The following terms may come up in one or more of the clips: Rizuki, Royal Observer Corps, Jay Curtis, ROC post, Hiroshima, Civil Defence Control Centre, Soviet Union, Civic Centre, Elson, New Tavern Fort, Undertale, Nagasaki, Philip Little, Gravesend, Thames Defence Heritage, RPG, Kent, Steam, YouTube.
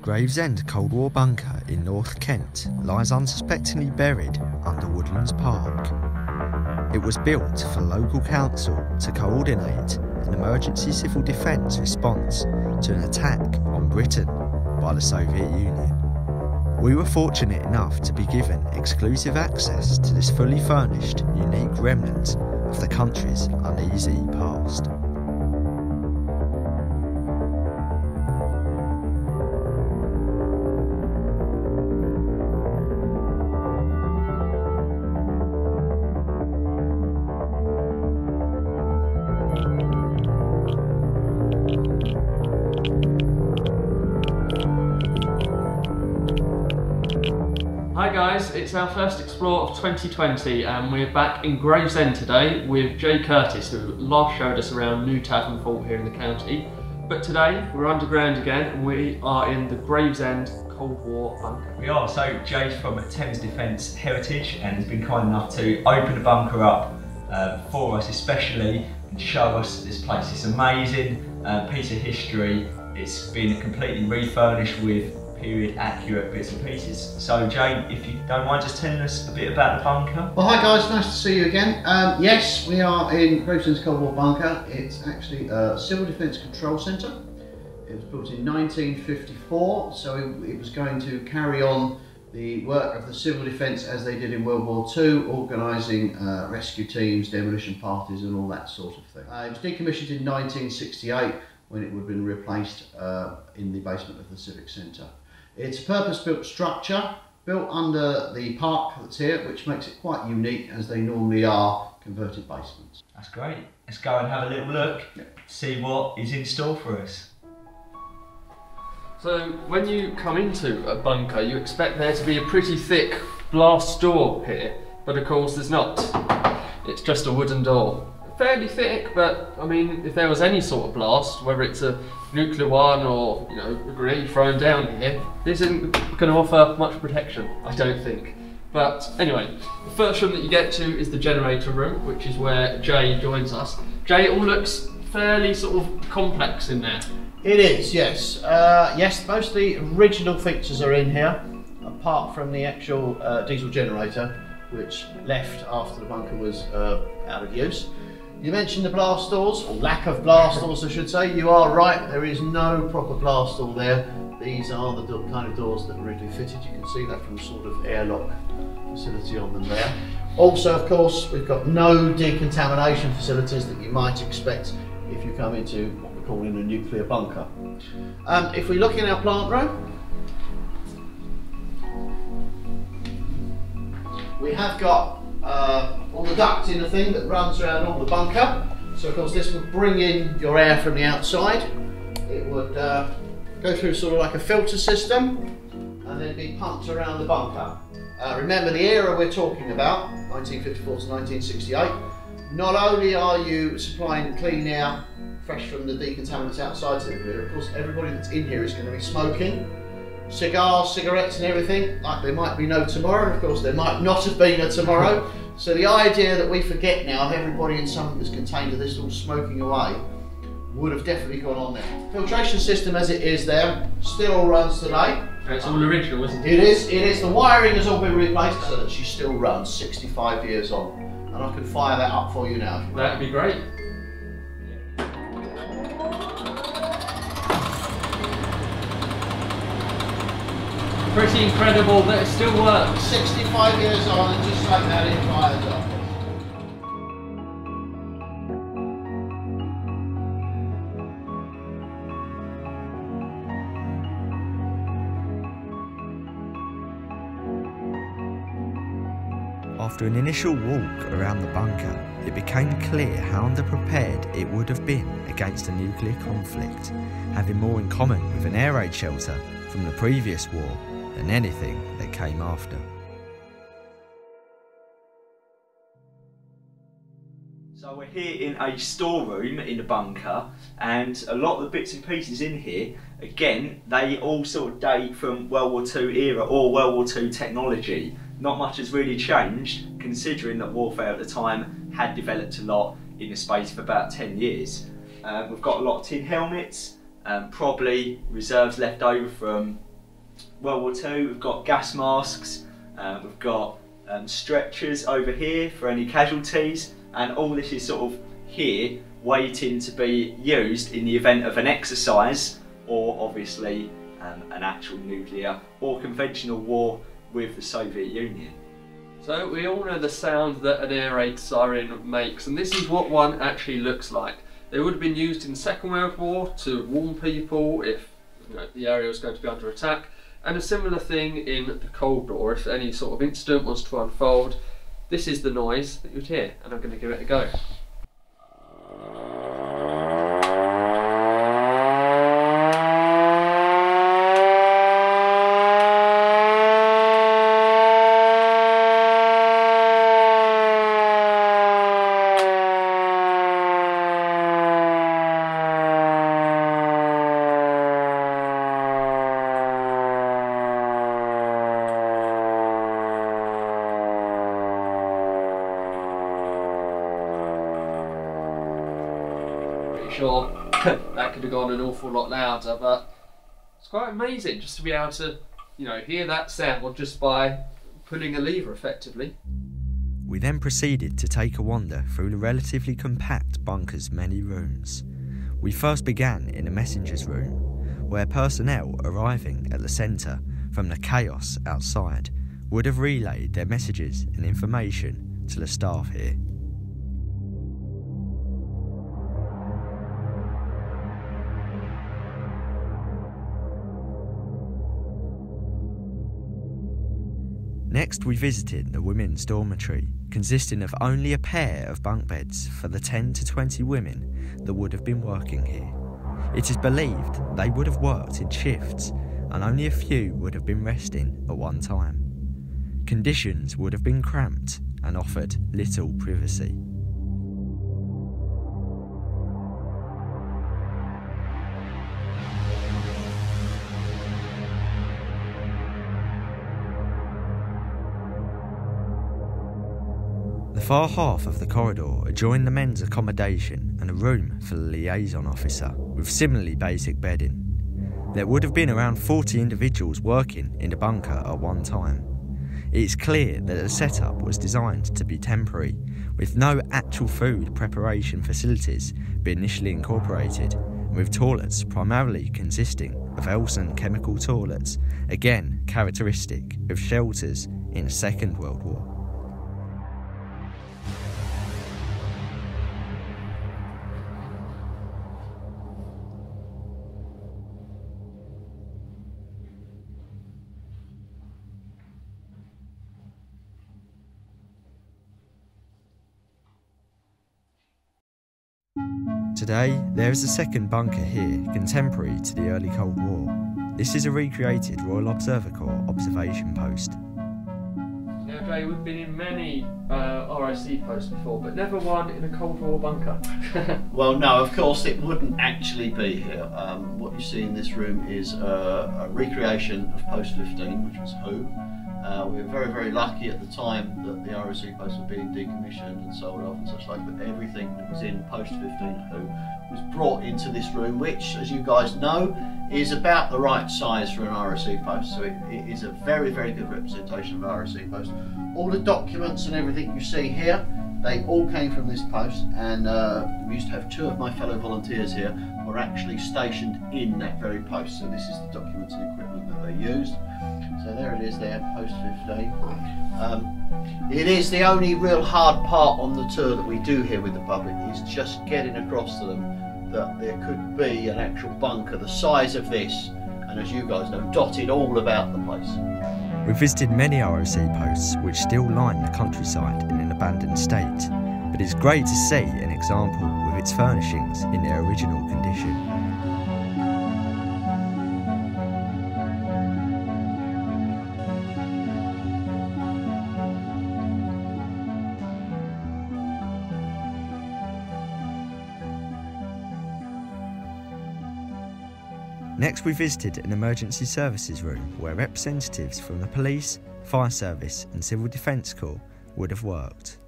Gravesend Cold War bunker in North Kent lies unsuspectingly buried under Woodlands Park. It was built for local council to coordinate an emergency civil defence response to an attack on Britain by the Soviet Union. We were fortunate enough to be given exclusive access to this fully furnished, unique remnant of the country's uneasy past. Hi guys, it's our first Explore of 2020 and we're back in Gravesend today with Jay Curtis, who last showed us around New Tavern Fort here in the county. But today we're underground again and we are in the Gravesend Cold War bunker. We are, so Jay's from Thames Defence Heritage and has been kind enough to open the bunker up for us especially and show us this place. It's an amazing piece of history. It's been completely refurnished with period accurate bits and pieces. So Jane, if you don't mind just telling us a bit about the bunker. Well hi guys, nice to see you again. Yes, we are in Gravesend's Cold War bunker. It's actually a Civil Defence Control Centre. It was built in 1954, so it was going to carry on the work of the Civil Defence as they did in World War II, organising rescue teams, demolition parties and all that sort of thing. It was decommissioned in 1968 when it would have been replaced in the basement of the Civic Centre. It's a purpose-built structure, built under the park that's here, which makes it quite unique as they normally are converted basements. That's great. Let's go and have a little look, see what is in store for us. So when you come into a bunker, you expect there to be a pretty thick blast door here, but of course there's not. It's just a wooden door. Fairly thick, but I mean, if there was any sort of blast, whether it's a nuclear one or a grenade thrown down here, this isn't going to offer much protection, I don't think. But anyway, the first room that you get to is the generator room, which is where Jay joins us. Jay, it all looks fairly sort of complex in there. It is, yes. Yes, most of the original features are in here, apart from the actual diesel generator, which left after the bunker was out of use. You mentioned the blast doors, or lack of blast doors I should say. You are right, there is no proper blast door there. These are the kind of doors that are originally fitted. You can see that from sort of airlock facility on them there. Also, of course, we've got no decontamination facilities that you might expect if you come into what we're calling a nuclear bunker. If we look in our plant room, we have got all the ducting, the thing that runs around all the bunker. So of course this would bring in your air from the outside. It would go through sort of like a filter system and then be pumped around the bunker. Remember the era we're talking about, 1954 to 1968. Not only are you supplying clean air fresh from the decontaminants outside to the air, of course everybody that's in here is going to be smoking cigars, cigarettes and everything, like there might be no tomorrow. Of course there might not have been a tomorrow. So the idea that we forget now, everybody in something that's contained to this all smoking away, would have definitely gone on there. Filtration system as it is there, still runs today. And it's all original, isn't it? It is, it is. The wiring has all been replaced so that she still runs 65 years on. And I can fire that up for you now. That'd be great. Pretty incredible that it still works. 65 years on and just like that it fires up. After an initial walk around the bunker, it became clear how underprepared it would have been against a nuclear conflict, having more in common with an air raid shelter from the previous war than anything that came after. So we're here in a storeroom in the bunker, and a lot of the bits and pieces in here, again, they all sort of date from World War II era or World War II technology. Not much has really changed, considering that warfare at the time had developed a lot in the space of about 10 years. We've got a lot of tin helmets, probably reserves left over from World War II, we've got gas masks, we've got stretchers over here for any casualties, and all this is sort of here waiting to be used in the event of an exercise or obviously an actual nuclear or conventional war with the Soviet Union. So we all know the sound that an air raid siren makes, and this is what one actually looks like. They would have been used in the Second World War to warn people if, you know, the area was going to be under attack, and a similar thing in the Cold War. If any sort of incident was to unfold, this is the noise that you'd hear, and I'm going to give it a go. Sure, that could have gone an awful lot louder, but it's quite amazing just to be able to, you know, hear that sound just by pulling a lever effectively. We then proceeded to take a wander through the relatively compact bunker's many rooms. We first began in the messenger's room, where personnel arriving at the centre from the chaos outside would have relayed their messages and information to the staff here. Next, we visited the women's dormitory, consisting of only a pair of bunk beds for the 10 to 20 women that would have been working here. It is believed they would have worked in shifts, and only a few would have been resting at one time. Conditions would have been cramped and offered little privacy. The far half of the corridor adjoined the men's accommodation and a room for the liaison officer, with similarly basic bedding. There would have been around 40 individuals working in the bunker at one time. It is clear that the setup was designed to be temporary, with no actual food preparation facilities being initially incorporated, and with toilets primarily consisting of Elson chemical toilets, again characteristic of shelters in the Second World War. Today, there is a second bunker here, contemporary to the early Cold War. This is a recreated Royal Observer Corps observation post. Now, Jay, we've been in many ROC posts before, but never one in a Cold War bunker. Well, no, of course, it wouldn't actually be here. What you see in this room is a recreation of Post 15, which was Who. We were very, very lucky at the time that the ROC posts were being decommissioned and sold off and such like, but everything that was in Post 15 Who was brought into this room, which, as you guys know, is about the right size for an ROC post. So it is a very, very good representation of ROC post. All the documents and everything you see here, they all came from this post, and we used to have two of my fellow volunteers here who were actually stationed in that very post. So this is the documents and equipment that they used. So there it is there, Post 15. It is the only real hard part on the tour that we do here with the public, is just getting across to them that there could be an actual bunker the size of this, and as you guys know, dotted all about the place. We visited many ROC posts which still line the countryside in an abandoned state, but it's great to see an example with its furnishings in their original condition. Next, we visited an emergency services room where representatives from the police, fire service and Civil Defence Corps would have worked.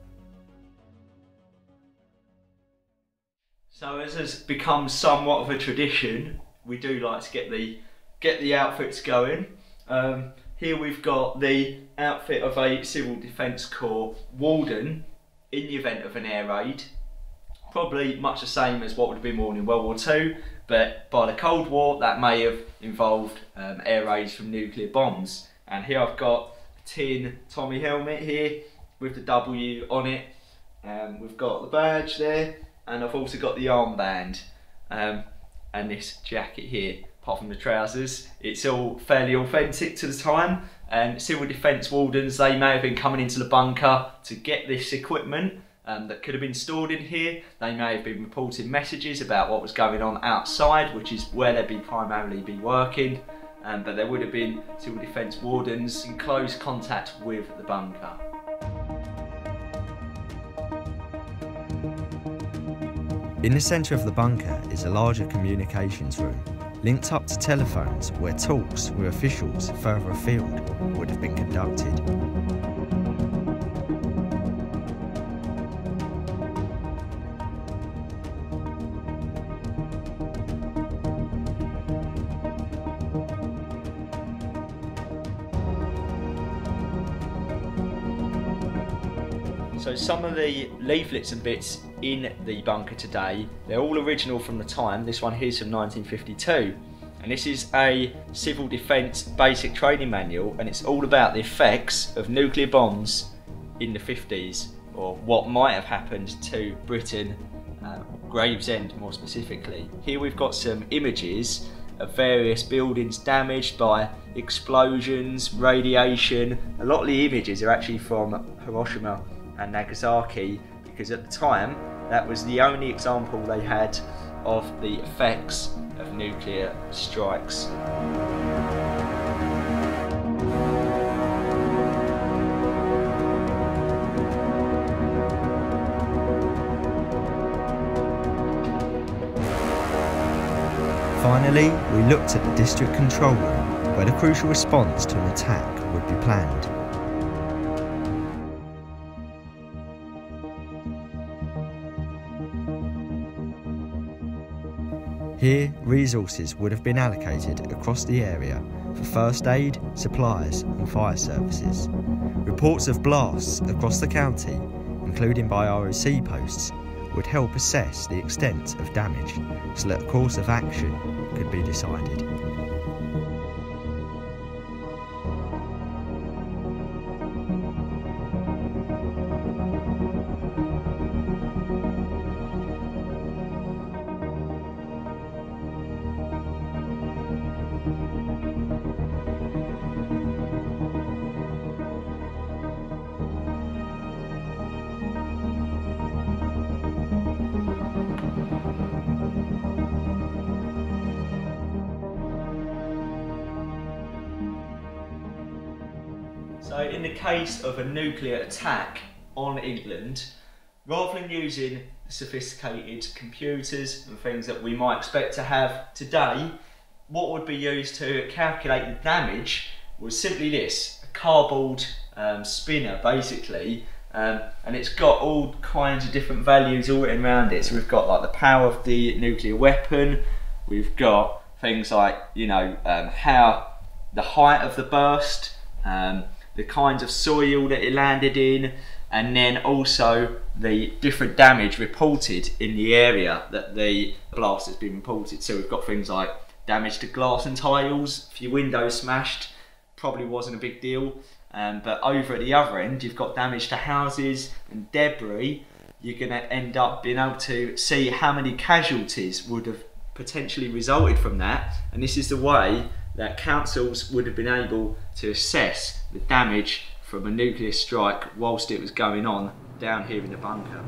So as has become somewhat of a tradition, we do like to get the outfits going. Here we've got the outfit of a Civil Defence Corps warden in the event of an air raid. Probably much the same as what would have been worn in World War II, but by the Cold War that may have involved air raids from nuclear bombs. And here I've got a tin Tommy helmet here with the W on it. We've got the badge there, and I've also got the armband and this jacket here. Apart from the trousers, it's all fairly authentic to the time. And civil defence wardens, they may have been coming into the bunker to get this equipment that could have been stored in here. They may have been reporting messages about what was going on outside, which is where they'd be primarily be working. But there would have been civil defence wardens in close contact with the bunker. In the centre of the bunker is a larger communications room, linked up to telephones where talks with officials further afield would have been conducted. So some of the leaflets and bits in the bunker today, they're all original from the time. This one here's from 1952, and this is a civil defence basic training manual, and it's all about the effects of nuclear bombs in the 50s, or what might have happened to Britain, Gravesend more specifically. Here we've got some images of various buildings damaged by explosions, radiation. A lot of the images are actually from Hiroshima and Nagasaki, because at the time that was the only example they had of the effects of nuclear strikes. Finally, we looked at the district control room, where the crucial response to an attack would be planned. Here, resources would have been allocated across the area for first aid, supplies and fire services. Reports of blasts across the county, including by ROC posts, would help assess the extent of damage so that a course of action could be decided. So in the case of a nuclear attack on England, rather than using sophisticated computers and things that we might expect to have today, what would be used to calculate the damage was simply this, a cardboard spinner basically, and it's got all kinds of different values all written around it. So we've got like the power of the nuclear weapon, we've got things like, you know, how the height of the burst, the kinds of soil that it landed in, and then also the different damage reported in the area that the blast has been reported. So we've got things like damage to glass and tiles, a few windows smashed, probably wasn't a big deal, but over at the other end you've got damage to houses and debris. You're going to end up being able to see how many casualties would have potentially resulted from that, and this is the way that councils would have been able to assess the damage from a nuclear strike whilst it was going on down here in the bunker.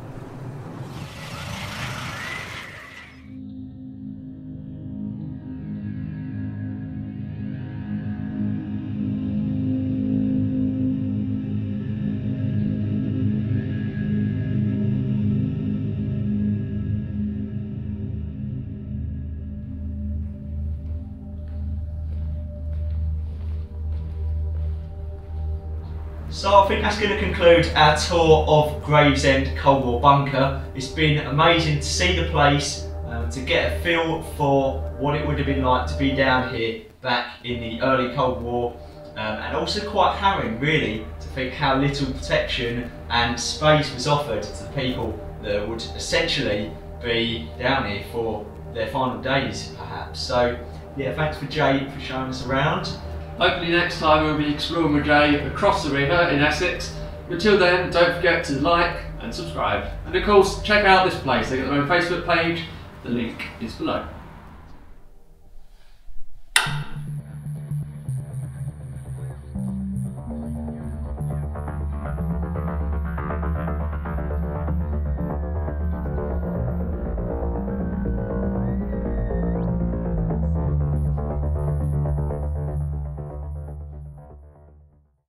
So I think that's going to conclude our tour of Gravesend Cold War Bunker. It's been amazing to see the place, to get a feel for what it would have been like to be down here back in the early Cold War, and also quite harrowing really to think how little protection and space was offered to the people that would essentially be down here for their final days perhaps. So yeah, thanks for Jay for showing us around. Hopefully next time we'll be exploring with Jay across the river in Essex. Until then, don't forget to like and subscribe. And of course, check out this place. They've got their own Facebook page. The link is below.